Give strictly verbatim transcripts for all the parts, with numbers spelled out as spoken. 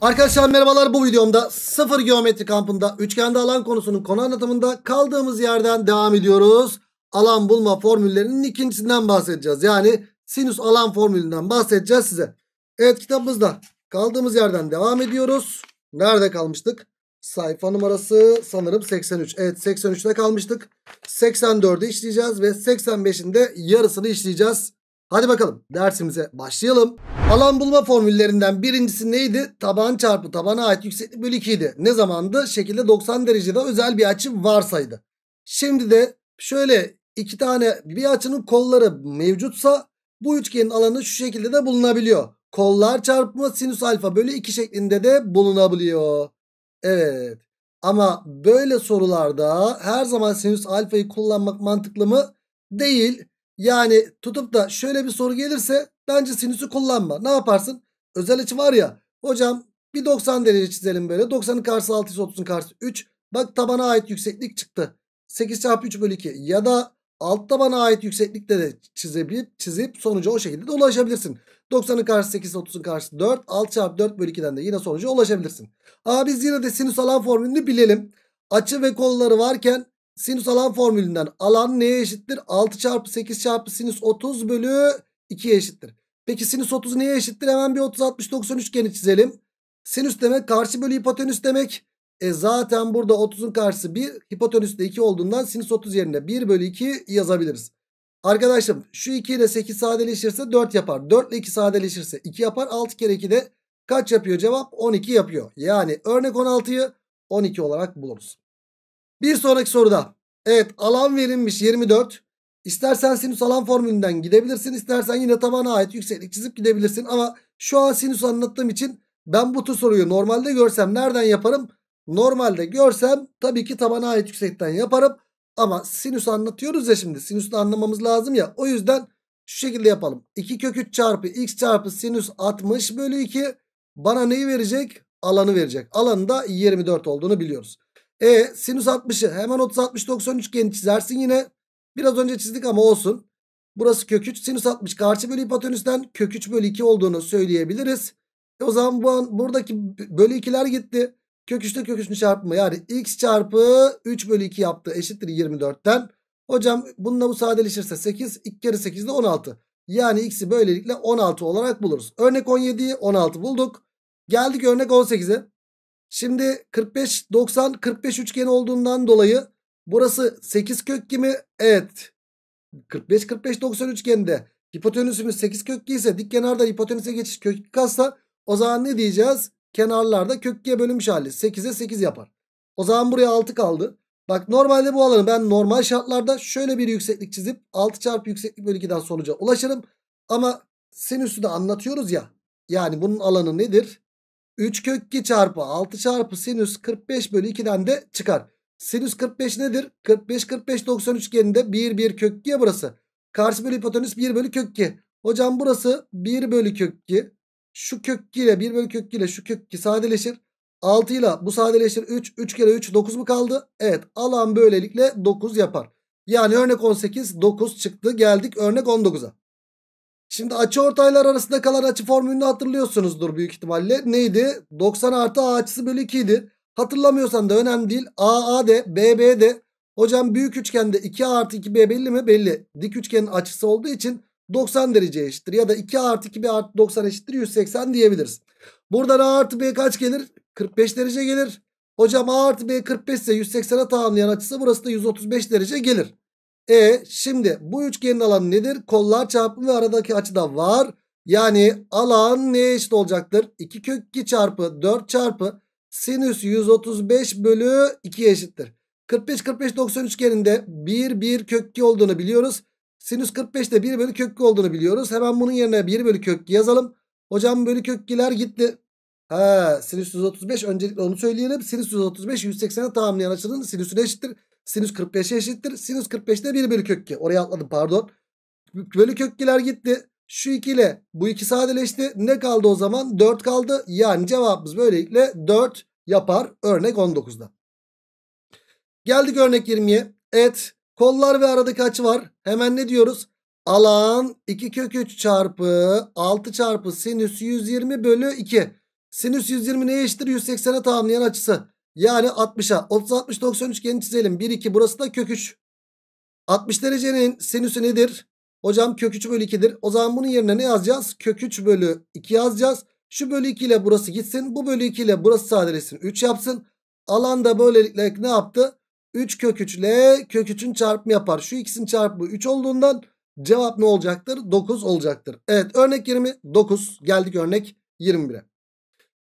Arkadaşlar merhabalar, bu videomda sıfır geometri kampında üçgende alan konusunun konu anlatımında kaldığımız yerden devam ediyoruz. Alan bulma formüllerinin ikincisinden bahsedeceğiz. Yani sinüs alan formülünden bahsedeceğiz size. Evet, kitabımızda kaldığımız yerden devam ediyoruz. Nerede kalmıştık? Sayfa numarası sanırım seksen üç. Evet, seksen üçte kalmıştık. seksen dördü işleyeceğiz ve seksen beşin de yarısını işleyeceğiz. Hadi bakalım dersimize başlayalım. Alan bulma formüllerinden birincisi neydi? Taban çarpı tabana ait yükseklik bölü iki idi. Ne zamandı? Şekilde doksan derecede özel bir açı varsaydı. Şimdi de şöyle iki tane bir açının kolları mevcutsa bu üçgenin alanı şu şekilde de bulunabiliyor. Kollar çarpımı sinüs alfa bölü iki şeklinde de bulunabiliyor. Evet, ama böyle sorularda her zaman sinüs alfayı kullanmak mantıklı mı? Değil. Yani tutup da şöyle bir soru gelirse bence sinüsü kullanma. Ne yaparsın? Özel açı var ya. Hocam bir doksan derece çizelim böyle. doksanın karşısı altı ise otuzun karşısı üç. Bak tabana ait yükseklik çıktı. sekiz çarpı üç bölü iki. Ya da alt tabana ait yükseklikte de çizebilip, çizip sonuca o şekilde de ulaşabilirsin. doksanın karşısı sekiz, otuzun karşısı dört. altı çarpı dört bölü ikiden de yine sonuca ulaşabilirsin. Ama biz yine de sinüs alan formülünü bilelim. Açı ve kolları varken sinüs alan formülünden alan neye eşittir? altı çarpı sekiz çarpı sinüs otuz bölü ikiye eşittir. Peki sinüs otuz neye eşittir? Hemen bir otuz altmış doksan üçgeni çizelim. Sinüs demek karşı bölü hipotenüs demek. E zaten burada otuzun karşısı bir, hipotenüs de iki olduğundan sinüs otuz yerine bir bölü iki yazabiliriz. Arkadaşım şu iki ile sekiz sadeleşirse dört yapar. dört ile iki sadeleşirse iki yapar. altı kere iki de kaç yapıyor cevap? on iki yapıyor. Yani örnek on altıyı on iki olarak buluruz. Bir sonraki soruda evet alan verilmiş yirmi dört. İstersen sinüs alan formülünden gidebilirsin. İstersen yine tabana ait yükseklik çizip gidebilirsin. Ama şu an sinüs anlattığım için ben bu tür soruyu normalde görsem nereden yaparım? Normalde görsem tabii ki tabana ait yükseklikten yaparım. Ama sinüs anlatıyoruz ya şimdi. Sinüsü anlamamız lazım ya. O yüzden şu şekilde yapalım. iki kök üç çarpı x çarpı sinüs altmış bölü iki bana neyi verecek? Alanı verecek. Alanın da yirmi dört olduğunu biliyoruz. E sinüs altmışı hemen otuz altmış doksan üçgeni çizersin yine. Biraz önce çizdik ama olsun. Burası kök üç. Sinüs altmış karşı bölü hipotenüsten kök üç bölü iki olduğunu söyleyebiliriz. E, o zaman bu an, buradaki bölü ikiler gitti. Kök üçte kök üçün çarpımı yani x çarpı üç bölü iki yaptı eşittir yirmi dörtten. Hocam bununla bu sadeleşirse sekiz. iki kere sekiz de on altı. Yani x'i böylelikle on altı olarak buluruz. Örnek on yediyi on altı bulduk. Geldik örnek on sekize. Şimdi kırk beş doksan kırk beş üçgeni olduğundan dolayı burası sekiz kök iki mi? Evet. kırk beş kırk beş doksan üçgeninde hipotenüsümüz sekiz kök iki ise dik kenarda hipotenüse geçiş kök iki kalsa o zaman ne diyeceğiz? Kenarlarda kök ikiye bölünmüş hali sekize sekiz yapar. O zaman buraya altı kaldı. Bak normalde bu alanı ben normal şartlarda şöyle bir yükseklik çizip altı çarpı yükseklik bölü ikiden sonuca ulaşırım. Ama sinüsü de anlatıyoruz ya. Yani bunun alanı nedir? üç kök iki çarpı altı çarpı sinüs kırk beş bölü ikiden de çıkar. Sinüs kırk beş nedir? kırk beş kırk beş doksan üçgeninde bir bir kök ikiye burası. Karşı bölü hipotenüs bir bölü kök iki. Hocam burası bir bölü kök iki. Şu kök iki ile bir bölü kök iki ile şu kök iki sadeleşir. altı ile bu sadeleşir üç. üç kere üç dokuz mu kaldı? Evet, alan böylelikle dokuz yapar. Yani örnek on sekiz dokuz çıktı. Geldik örnek on dokuza. Şimdi açı ortaylar arasında kalan açı formülünü hatırlıyorsunuzdur büyük ihtimalle. Neydi? doksan artı a açısı bölü iki idi. Hatırlamıyorsan da önemli değil. A A de B B de. Hocam büyük üçgende iki artı iki B belli mi? Belli. Dik üçgenin açısı olduğu için doksan derece eşittir. Ya da iki artı iki B artı doksan eşittir yüz seksen diyebiliriz. Buradan A artı B kaç gelir? kırk beş derece gelir. Hocam A artı B kırk beş ise yüz seksene tamamlayan açısı burası da yüz otuz beş derece gelir. E şimdi bu üçgenin alanı nedir? Kollar çarpımı ve aradaki açı da var. Yani alan neye eşit olacaktır? iki kök iki çarpı dört çarpı sinüs yüz otuz beş bölü ikiye eşittir. kırk beş kırk beş doksan üçgeninde bir bir kök iki olduğunu biliyoruz. Sinüs kırk beşte bir bölü kök iki olduğunu biliyoruz. Hemen bunun yerine bir bölü kök iki yazalım. Hocam bölü kök ikiler gitti. Ha, sinüs yüz otuz beş öncelikle onu söyleyelim. Sinüs yüz otuz beş yüz seksene tamamlayan açının sinüsüne eşittir. Sinüs kırk beşe eşittir. Sinüs kırk beşte bir bölü kök iki. Oraya atladım pardon. Bölü kök ikiler gitti. Şu iki ile bu iki sadeleşti. Ne kaldı o zaman? dört kaldı. Yani cevabımız böylelikle dört yapar. Örnek on dokuzda. Geldik örnek yirmiye. Evet. Kollar ve aradaki açı var. Hemen ne diyoruz? Alan iki kök üç çarpı altı çarpı sinüs yüz yirmi bölü iki. Sinüs yüz yirmi neye eşittir? yüz seksene tamamlayan açısı. Yani altmışa. otuz altmış doksan üçgeni çizelim. bir iki burası da kök üç. altmış derecenin sinüsü nedir? Hocam kök üç bölü ikidir. O zaman bunun yerine ne yazacağız? Kök üç bölü iki yazacağız. Şu bölü iki ile burası gitsin. Bu bölü iki ile burası sadeleşsin. üç yapsın. Alan da böylelikle ne yaptı? üç kök üç ile kök üçün çarpımı yapar. Şu ikisinin çarpımı üç olduğundan cevap ne olacaktır? dokuz olacaktır. Evet, örnek yirmi dokuz. Geldik örnek yirmi bire.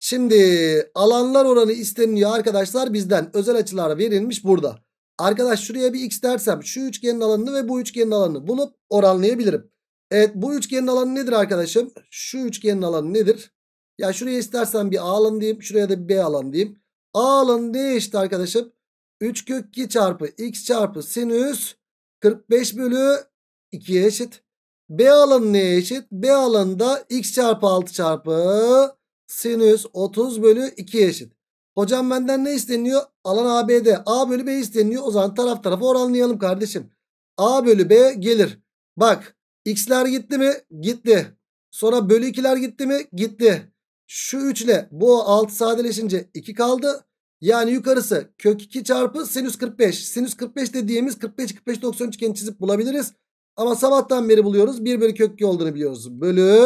Şimdi alanlar oranı isteniyor arkadaşlar bizden. Özel açılar verilmiş burada. Arkadaş şuraya bir x dersem şu üçgenin alanını ve bu üçgenin alanını bulup oranlayabilirim. Evet, bu üçgenin alanı nedir arkadaşım? Şu üçgenin alanı nedir? Ya şuraya istersen bir a alanı diyeyim. Şuraya da bir b alanı diyeyim. A alanı neye eşit arkadaşım? üç kök iki çarpı x çarpı sinüs kırk beş bölü ikiye eşit. B alanı neye eşit? B alanı da x çarpı altı çarpı sinüs otuz bölü ikiye eşit. Hocam benden ne isteniyor? Alan A B D. A bölü B isteniyor. O zaman taraf tarafa oranlayalım kardeşim. A bölü B gelir. Bak x'ler gitti mi? Gitti. Sonra bölü ikiler gitti mi? Gitti. Şu üç ile bu altı sadeleşince iki kaldı. Yani yukarısı kök iki çarpı sinüs kırk beş. Sinüs kırk beş dediğimiz kırk beş kırk beş doksan üçgeni çizip bulabiliriz. Ama sabahtan beri buluyoruz. bir bölü kök iki olduğunu biliyoruz. Bölü.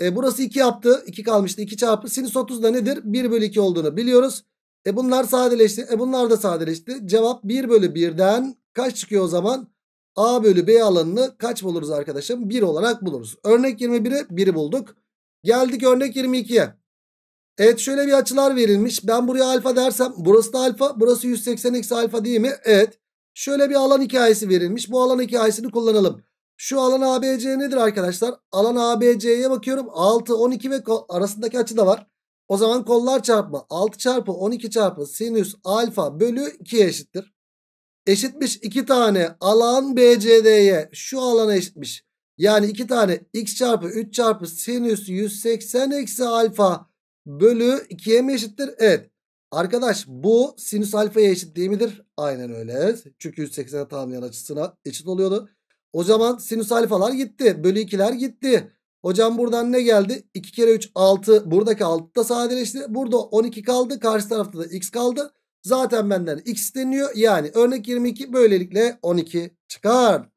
E burası iki yaptı. iki kalmıştı. iki çarpı sinüs otuz da nedir? bir bölü iki olduğunu biliyoruz. E bunlar sadeleşti. E bunlar da sadeleşti. Cevap bir bölü birden kaç çıkıyor o zaman? A bölü B alanını kaç buluruz arkadaşım? bir olarak buluruz. Örnek yirmi bire biri bulduk. Geldik örnek yirmi ikiye. Evet, şöyle bir açılar verilmiş. Ben buraya alfa dersem burası da alfa. Burası yüz seksen eksi alfa değil mi? Evet. Şöyle bir alan hikayesi verilmiş. Bu alan hikayesini kullanalım. Şu alan A B C nedir arkadaşlar? Alan A B C'ye bakıyorum. altı, on iki ve arasındaki açı da var. O zaman kollar çarpımı altı çarpı on iki çarpı sinüs alfa bölü ikiye eşittir. Eşitmiş iki tane alan B C D'ye. Şu alana eşitmiş. Yani iki tane x çarpı üç çarpı sinüs yüz seksen eksi alfa bölü ikiye mi eşittir? Evet. Arkadaş bu sinüs alfaya eşit değil midir? Aynen öyle. Çünkü yüz seksene tamamlayan açısına eşit oluyordu. O zaman sinüs alfalar gitti. Bölü ikiler gitti. Hocam buradan ne geldi? iki kere üç altı. Buradaki altı da sadeleşti. Burada on iki kaldı. Karşı tarafta da x kaldı. Zaten benden x isteniyor. Yani örnek yirmi iki böylelikle on iki çıkar.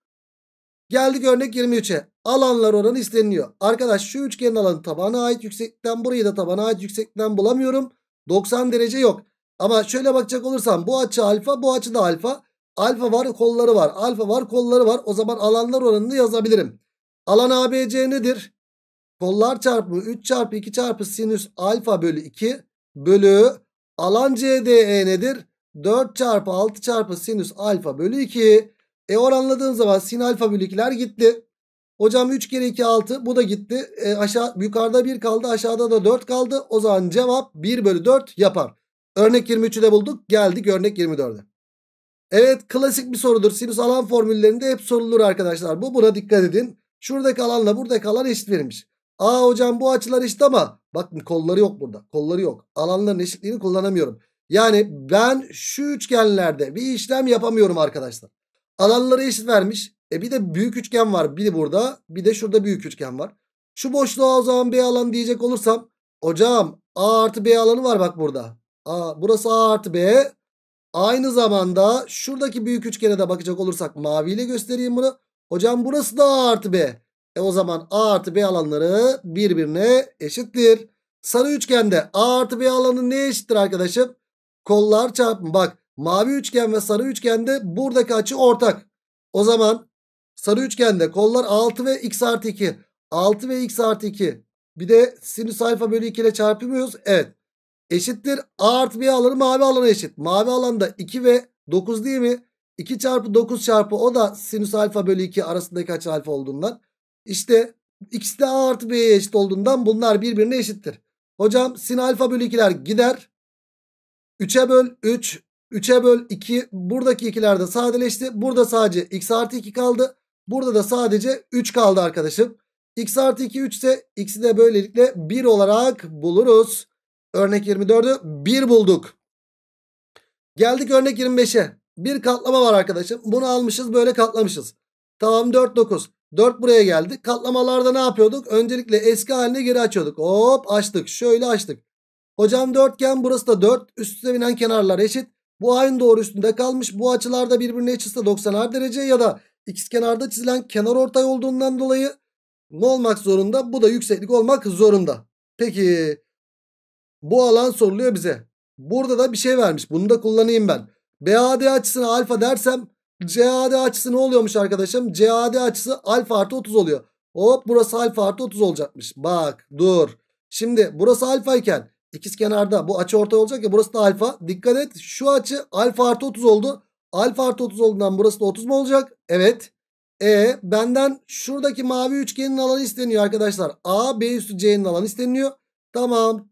Geldik örnek yirmi üçe. Alanlar oranı isteniyor. Arkadaş şu üçgenin alanı tabana ait yükseklikten, burayı da tabana ait yükseklikten bulamıyorum. doksan derece yok. Ama şöyle bakacak olursam bu açı alfa, bu açı da alfa. Alfa var, kolları var. Alfa var, kolları var. O zaman alanlar oranını yazabilirim. Alan A B C nedir? Kollar çarpımı üç çarpı iki çarpı sinüs alfa bölü iki bölü alan C D E nedir? dört çarpı altı çarpı sinüs alfa bölü iki. E oranladığım zaman sin alfa bölü ikiler gitti. Hocam üç kere iki altı, bu da gitti. E aşağı, yukarıda bir kaldı, aşağıda da dört kaldı. O zaman cevap bir bölü dört yapar. Örnek yirmi üçü de bulduk. Geldik örnek yirmi dörde. Evet, klasik bir sorudur. Sinüs alan formüllerinde hep sorulur arkadaşlar. Bu buna dikkat edin. Şuradaki alanla buradaki alan eşit verilmiş. Aa hocam bu açılar eşit ama bakın kolları yok burada. Kolları yok. Alanların eşitliğini kullanamıyorum. Yani ben şu üçgenlerde bir işlem yapamıyorum arkadaşlar. Alanları eşit vermiş. E bir de büyük üçgen var. Bir burada, bir de şurada büyük üçgen var. Şu boşluğa o zaman B alanı diyecek olursam. Hocam A artı B alanı var bak burada. A, burası A artı B. Aynı zamanda şuradaki büyük üçgene de bakacak olursak maviyle göstereyim bunu. Hocam burası da A artı B. E o zaman A artı B alanları birbirine eşittir. Sarı üçgende A artı B alanı neye eşittir arkadaşım? Kollar çarpımı. Bak mavi üçgen ve sarı üçgende buradaki açı ortak. O zaman sarı üçgende kollar altı ve x artı iki. altı ve x artı iki. Bir de sinüs alfa bölü iki ile çarpıyoruz. Evet. Eşittir. A artı B alanı mavi alana eşit. Mavi alanda iki ve dokuz değil mi? iki çarpı dokuz çarpı o da sinüs alfa bölü iki arasındaki açı alfa olduğundan. İşte ikisi de A artı B'ye eşit olduğundan bunlar birbirine eşittir. Hocam sin alfa bölü ikiler gider. üçe böl üç. üçe böl iki. Buradaki ikiler de sadeleşti. Burada sadece x artı iki kaldı. Burada da sadece üç kaldı arkadaşım. X artı iki üç ise x'i de böylelikle bir olarak buluruz. Örnek yirmi dördü bir bulduk. Geldik örnek yirmi beşe. Bir katlama var arkadaşım. Bunu almışız, böyle katlamışız. Tamam, dört dokuz. dört buraya geldi. Katlamalarda ne yapıyorduk? Öncelikle eski haline geri açıyorduk. Hop açtık. Şöyle açtık. Hocam dörtgen, burası da dört. Üst üste binen kenarlar eşit. Bu aynı doğru üstünde kalmış. Bu açılarda birbirine eşitse doksanar derece ya da ikizkenarda çizilen kenarortay olduğundan dolayı ne olmak zorunda? Bu da yükseklik olmak zorunda. Peki bu alan soruluyor bize. Burada da bir şey vermiş. Bunu da kullanayım ben. B A D açısına alfa dersem C A D açısı ne oluyormuş arkadaşım? C A D açısı alfa artı otuz oluyor. Hop, burası alfa artı otuz olacakmış. Bak dur. Şimdi burası alfa iken ikizkenarda bu açı ortay olacak ya, burası da alfa. Dikkat et, şu açı alfa artı otuz oldu. Alfa artı otuz olduğundan burası da otuz mu olacak? Evet. E benden şuradaki mavi üçgenin alanı isteniyor arkadaşlar. A B üstü C'nin alanı isteniyor. Tamam.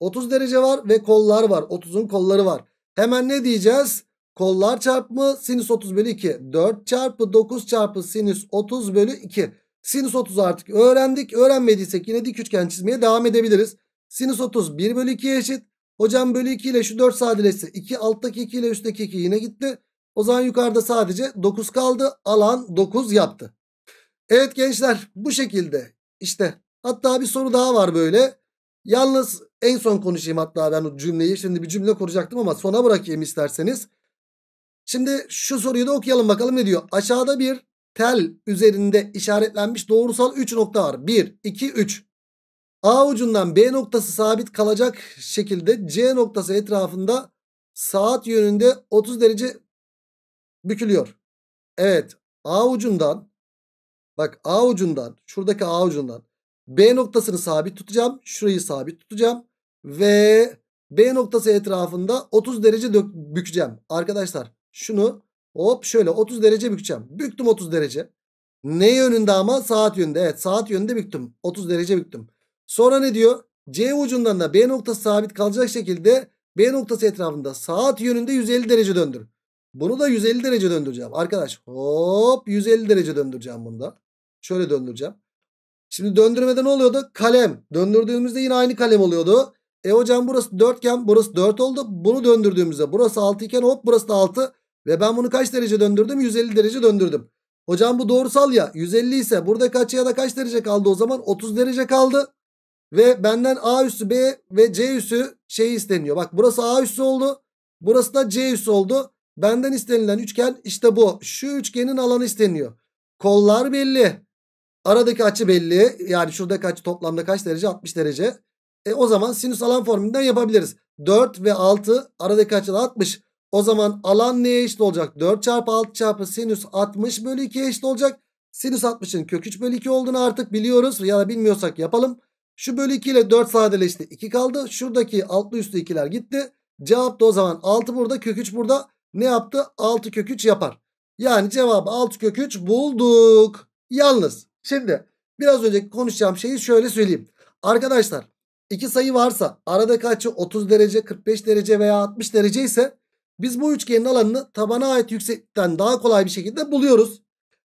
otuz derece var ve kollar var. otuzun kolları var. Hemen ne diyeceğiz? Kollar çarpımı sinüs otuz bölü iki. dört çarpı dokuz çarpı sinüs otuz bölü iki. Sinüs otuz artık öğrendik. Öğrenmediysek yine dik üçgen çizmeye devam edebiliriz. Sinüs otuz bir bölü ikiye eşit. Hocam bölü iki ile şu dört sadeleşse iki, alttaki iki ile üstteki iki yine gitti. O zaman yukarıda sadece dokuz kaldı. Alan dokuz yaptı. Evet gençler, bu şekilde işte. Hatta bir soru daha var böyle. Yalnız en son konuşayım hatta ben o cümleyi. Şimdi bir cümle kuracaktım ama sona bırakayım isterseniz. Şimdi şu soruyu da okuyalım bakalım ne diyor. Aşağıda bir tel üzerinde işaretlenmiş doğrusal üç nokta var. bir, iki, üç. A ucundan B noktası sabit kalacak şekilde C noktası etrafında saat yönünde otuz derece bükülüyor. Evet, A ucundan, bak A ucundan, şuradaki A ucundan B noktasını sabit tutacağım. Şurayı sabit tutacağım. Ve B noktası etrafında otuz derece bükeceğim. Arkadaşlar şunu hop şöyle otuz derece bükeceğim. Büktüm otuz derece. Ne yönünde ama? Saat yönünde. Evet, saat yönünde büktüm. otuz derece büktüm. Sonra ne diyor? C ucundan da B noktası sabit kalacak şekilde B noktası etrafında saat yönünde yüz elli derece döndür. Bunu da yüz elli derece döndüreceğim. Arkadaş hop yüz elli derece döndüreceğim bunu da. Şöyle döndüreceğim. Şimdi döndürmede ne oluyordu? Kalem. Döndürdüğümüzde yine aynı kalem oluyordu. E hocam burası dört iken burası dört oldu. Bunu döndürdüğümüzde burası altı iken hop burası da altı. Ve ben bunu kaç derece döndürdüm? yüz elli derece döndürdüm. Hocam bu doğrusal ya. yüz elli ise buradaki açıya da kaç derece kaldı o zaman? otuz derece kaldı. Ve benden A üssü B ve C üssü şey isteniyor. Bak burası A üssü oldu. Burası da C üssü oldu. Benden istenilen üçgen işte bu. Şu üçgenin alanı isteniyor. Kollar belli. Aradaki açı belli. Yani şuradaki açı toplamda kaç derece? altmış derece. E o zaman sinüs alan formülünden yapabiliriz. dört ve altı, aradaki açı da altmış. O zaman alan neye eşit olacak? dört çarpı altı çarpı sinüs altmış bölü ikiye eşit olacak. Sinüs altmışın kök üç bölü iki olduğunu artık biliyoruz. Ya da bilmiyorsak yapalım. Şu bölü iki ile dört sadeleşti. iki kaldı. Şuradaki altlı üstlü ikiler gitti. Cevap da o zaman altı burada, kök üç burada. Ne yaptı? altı kök üç yapar. Yani cevabı altı kök üç bulduk. Yalnız şimdi biraz önceki konuşacağım şeyi şöyle söyleyeyim. Arkadaşlar iki sayı varsa aradaki açı otuz derece, kırk beş derece veya altmış derece ise biz bu üçgenin alanını tabana ait yükseklikten daha kolay bir şekilde buluyoruz.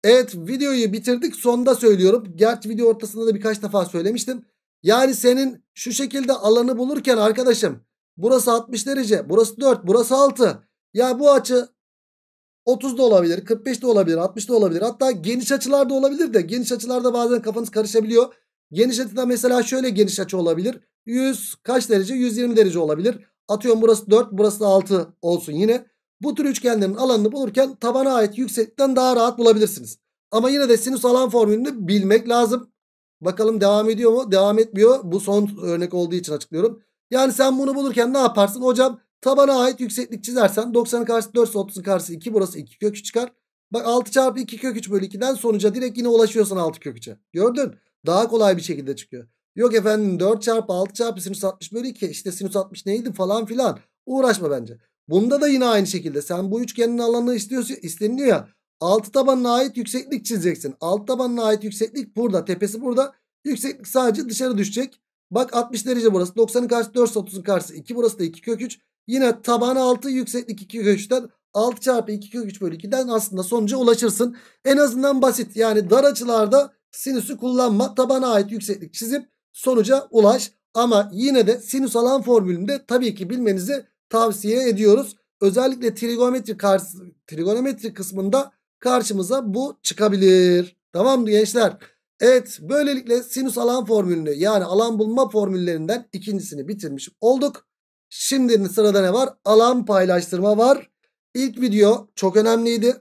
Evet, videoyu bitirdik. Sonda söylüyorum. Gerçi video ortasında da birkaç defa söylemiştim. Yani senin şu şekilde alanı bulurken arkadaşım burası altmış derece, burası dört, burası altı. Ya bu açı otuz da olabilir, kırk beş de olabilir, altmış da olabilir. Hatta geniş açılar da olabilir de geniş açılarda bazen kafanız karışabiliyor. Geniş açıda mesela şöyle geniş açı olabilir. yüz kaç derece? yüz yirmi derece olabilir. Atıyorum burası dört, burası da altı olsun yine. Bu tür üçgenlerin alanını bulurken tabana ait yükseklikten daha rahat bulabilirsiniz. Ama yine de sinüs alan formülünü bilmek lazım. Bakalım devam ediyor mu? Devam etmiyor. Bu son örnek olduğu için açıklıyorum. Yani sen bunu bulurken ne yaparsın? Hocam tabana ait yükseklik çizersen doksanın karşısı dört ise otuzun karşısı iki. Burası iki kök üç çıkar. Bak altı çarpı iki kök üç bölü ikiden sonuca direkt yine ulaşıyorsun altı kök üçe. Gördün? Daha kolay bir şekilde çıkıyor. Yok efendim dört çarpı altı çarpı sinüs altmış bölü iki. İşte sinüs altmış neydi falan filan. Uğraşma bence. Bunda da yine aynı şekilde. Sen bu üçgenin alanını istiyorsun, isteniliyor ya. Altı tabanına ait yükseklik çizeceksin. Alt tabanına ait yükseklik burada. Tepesi burada. Yükseklik sadece dışarı düşecek. Bak altmış derece burası. doksanın karşısı dört, otuzun karşısı iki. Burası da iki kök üç. Yine taban altı, yükseklik iki kök üçten altı çarpı iki kök üç bölü ikiden aslında sonuca ulaşırsın. En azından basit. Yani dar açılarda sinüsü kullanma. Tabana ait yükseklik çizip sonuca ulaş. Ama yine de sinüs alan formülünde tabii ki bilmenizi tavsiye ediyoruz. Özellikle trigonometri, karşı, trigonometri kısmında karşımıza bu çıkabilir. Tamam mı gençler? Evet, böylelikle sinüs alan formülünü, yani alan bulma formüllerinden ikincisini bitirmiş olduk. Şimdi sırada ne var? Alan paylaştırma var. İlk video çok önemliydi.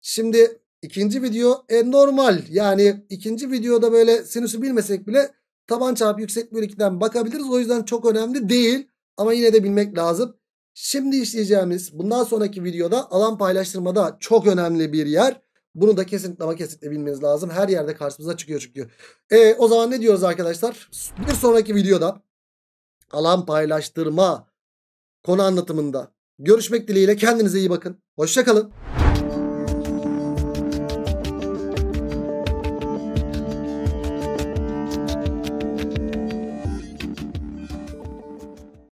Şimdi ikinci video e, normal, yani ikinci videoda böyle sinüsü bilmesek bile taban çarpı yüksek bölü ikiden bakabiliriz. O yüzden çok önemli değil ama yine de bilmek lazım. Şimdi işleyeceğimiz bundan sonraki videoda alan paylaştırmada çok önemli bir yer. Bunu da kesinlikle ama kesinlikle bilmeniz lazım. Her yerde karşımıza çıkıyor çünkü. E, o zaman ne diyoruz arkadaşlar? Bir sonraki videoda alan paylaştırma konu anlatımında görüşmek dileğiyle, kendinize iyi bakın. Hoşça kalın.